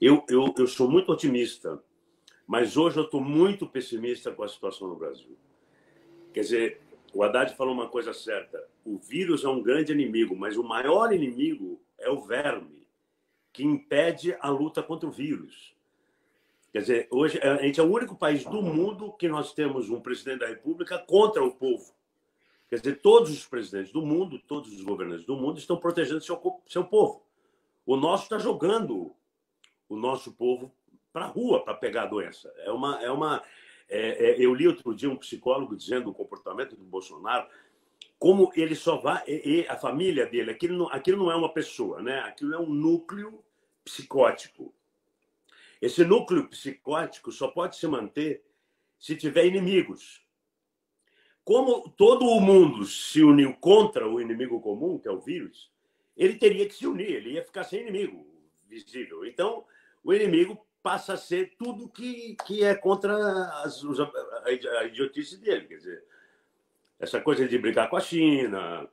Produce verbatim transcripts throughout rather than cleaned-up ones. Eu, eu, eu sou muito otimista, mas hoje eu estou muito pessimista com a situação no Brasil. Quer dizer, o Haddad falou uma coisa certa. O vírus é um grande inimigo, mas o maior inimigo é o verme, que impede a luta contra o vírus. Quer dizer, hoje a gente é o único país do mundo que nós temos um presidente da República contra o povo. Quer dizer, todos os presidentes do mundo, todos os governantes do mundo estão protegendo seu, seu povo. O nosso está jogando o nosso povo para a rua para pegar a doença. É uma, é uma, é, é, eu li outro dia um psicólogo dizendo o comportamento do Bolsonaro, como ele só vai... E, e a família dele, aquilo não, aquilo não é uma pessoa, né? Aquilo é um núcleo psicótico. Esse núcleo psicótico só pode se manter se tiver inimigos. Como todo o mundo se uniu contra o inimigo comum, que é o vírus, ele teria que se unir, ele ia ficar sem inimigo visível. Então, o inimigo passa a ser tudo que, que é contra as, a idiotice dele. Quer dizer, essa coisa de brigar com a China...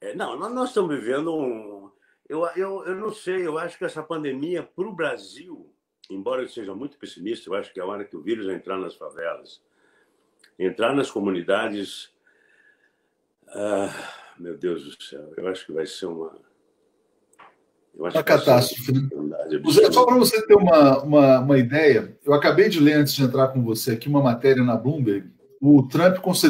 É, não, nós estamos vivendo um... Eu, eu, eu não sei, eu acho que essa pandemia para o Brasil, embora eu seja muito pessimista, eu acho que é a hora que o vírus vai entrar nas favelas, entrar nas comunidades... Ah, meu Deus do céu, eu acho que vai ser uma... Eu acho uma que catástrofe. Uma... Zé, só para você ter uma, uma, uma ideia, eu acabei de ler, antes de entrar com você aqui, uma matéria na Bloomberg, o Trump concedeu